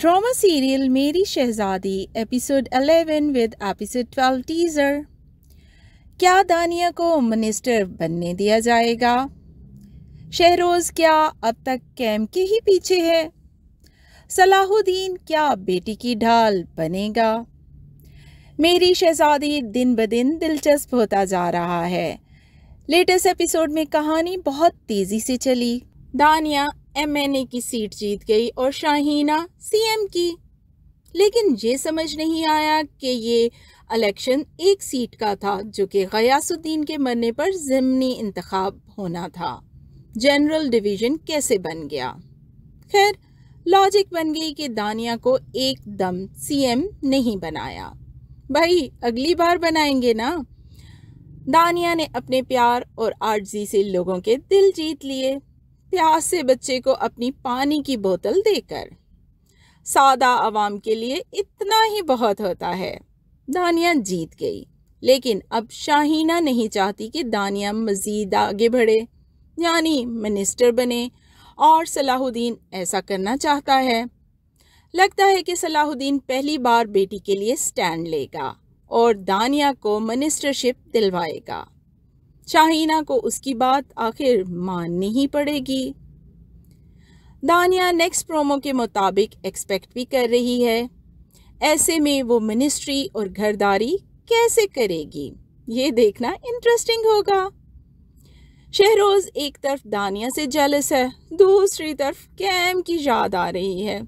Drama serial Meri Shehzadi episode 11 with episode 12 teaser. क्या दानिया को minister बनने दिया जाएगा? शहरोज़ क्या अब तक कैम के ही पीछे है? सलाहुद्दीन क्या बेटी की ढाल बनेगा? मेरी शहजादी दिन ब दिन दिलचस्प होता जा रहा है। लेटेस्ट एपिसोड में कहानी बहुत तेज़ी से चली। दानिया MNA की सीट जीत गई और शाहीना CM की, लेकिन ये समझ नहीं आया कि ये इलेक्शन एक सीट का था जो कि गयासुद्दीन के मरने पर ज़िम्नी इंतखाब होना था। जनरल डिवीज़न कैसे बन गया? खैर लॉजिक बन गई कि दानिया को एकदम CM नहीं बनाया। भाई अगली बार बनाएंगे ना। दानिया ने अपने प्यार और आर्जी से लोगों के दिल जीत लिए, प्यास से बच्चे को अपनी पानी की बोतल देकर। सादा आवाम के लिए इतना ही बहुत होता है। दानिया जीत गई, लेकिन अब शाहीना नहीं चाहती कि दानिया मज़ीद आगे बढ़े यानी मिनिस्टर बने, और सलाहुद्दीन ऐसा करना चाहता है। लगता है कि सलाहुद्दीन पहली बार बेटी के लिए स्टैंड लेगा और दानिया को मिनिस्टरशिप दिलवाएगा। शाहीना को उसकी बात आखिर माननी ही पड़ेगी। दानिया नेक्स्ट प्रोमो के मुताबिक एक्सपेक्ट भी कर रही है। ऐसे में वो मिनिस्ट्री और घरदारी कैसे करेगी, ये देखना इंटरेस्टिंग होगा। शहरोज़ एक तरफ दानिया से जेलस है, दूसरी तरफ कैम की याद आ रही है।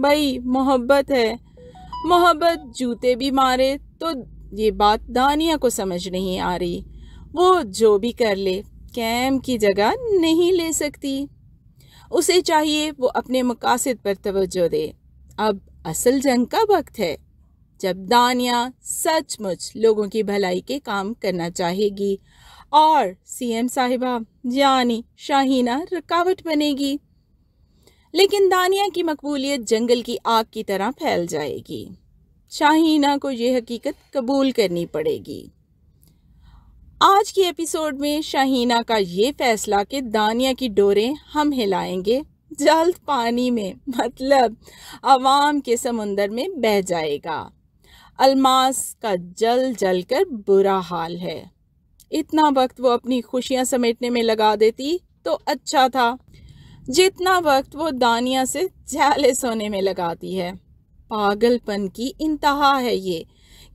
भाई मोहब्बत है, मोहब्बत जूते भी मारे तो ये बात दानिया को समझ नहीं आ रही। वो जो भी कर ले कैम की जगह नहीं ले सकती। उसे चाहिए वो अपने मकासद पर तवज्जो दे। अब असल जंग का वक्त है जब दानिया सचमुच लोगों की भलाई के काम करना चाहेगी और CM साहिबा यानी शाहीना रुकावट बनेगी। लेकिन दानिया की मकबूलियत जंगल की आग की तरह फैल जाएगी। शाहीना को ये हकीकत कबूल करनी पड़ेगी। आज के एपिसोड में शाहीना का ये फैसला कि दानिया की डोरें हम हिलाएंगे जल्द पानी में, मतलब आवाम के समुंदर में बह जाएगा। अलमास का जल जल कर बुरा हाल है। इतना वक्त वो अपनी खुशियां समेटने में लगा देती तो अच्छा था, जितना वक्त वो दानिया से जेलस होने में लगाती है। पागलपन की इंतहा है ये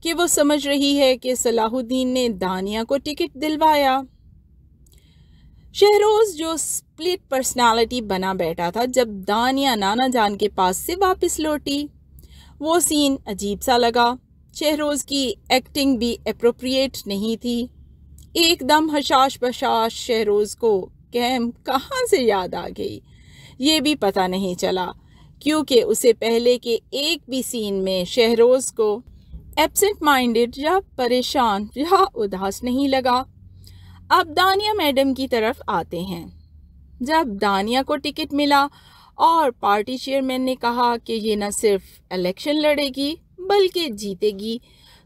कि वो समझ रही है कि सलाहुद्दीन ने दानिया को टिकट दिलवाया। शहरोज़ जो स्प्लिट पर्सनालिटी बना बैठा था जब दानिया नाना जान के पास से वापस लौटी, वो सीन अजीब सा लगा। शहरोज़ की एक्टिंग भी एप्रोप्रिएट नहीं थी। एकदम हशाश बशाश शहरोज़ को कैम कहाँ से याद आ गई ये भी पता नहीं चला, क्योंकि उसे पहले के एक भी सीन में शहरोज़ को एब्सेंट माइंडेड या परेशान या उदास नहीं लगा। अब दानिया मैडम की तरफ आते हैं। जब दानिया को टिकट मिला और पार्टी चेयरमैन ने कहा कि ये न सिर्फ इलेक्शन लड़ेगी बल्कि जीतेगी,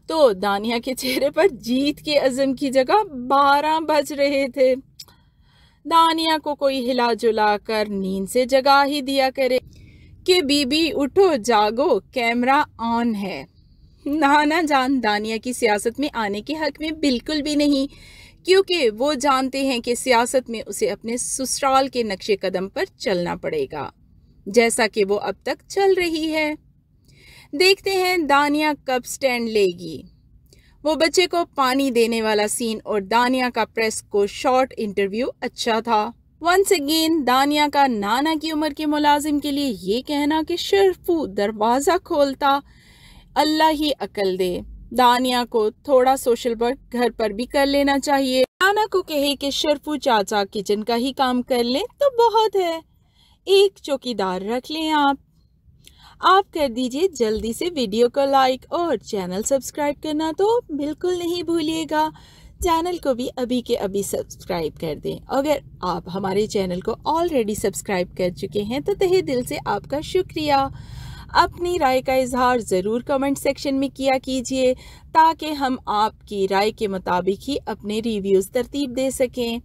तो दानिया के चेहरे पर जीत के अज़म की जगह 12 बज रहे थे। दानिया को कोई हिला जुला कर नींद से जगा ही दिया करे कि बीबी उठो जागो, कैमरा ऑन है। नाना जान दानिया की सियासत में आने के हक में बिल्कुल भी नहीं, क्योंकि वो जानते हैं कि सियासत में उसे अपने ससुराल के नक्शे कदम पर चलना पड़ेगा जैसा कि वो अब तक चल रही है। देखते हैं दानिया कब स्टैंड लेगी। वो बच्चे को पानी देने वाला सीन और दानिया का प्रेस को शॉर्ट इंटरव्यू अच्छा था। वंस अगेन दानिया का नाना की उम्र के मुलाजिम के लिए ये कहना कि शर्फू दरवाज़ा खोलता, अल्लाह ही अकल दे। दानिया को थोड़ा सोशल वर्क घर पर भी कर लेना चाहिए। नाना को कहे कि शर्फू चाचा किचन का ही काम कर लें तो बहुत है, एक चौकीदार रख लें। आप कर दीजिए जल्दी से वीडियो को लाइक और चैनल सब्सक्राइब करना तो बिल्कुल नहीं भूलिएगा। चैनल को भी अभी के अभी सब्सक्राइब कर दें। अगर आप हमारे चैनल को ऑलरेडी सब्सक्राइब कर चुके हैं तो तहे दिल से आपका शुक्रिया। अपनी राय का इजहार ज़रूर कमेंट सेक्शन में किया कीजिए ताकि हम आपकी राय के मुताबिक ही अपने रिव्यूज़ तरतीब दे सकें।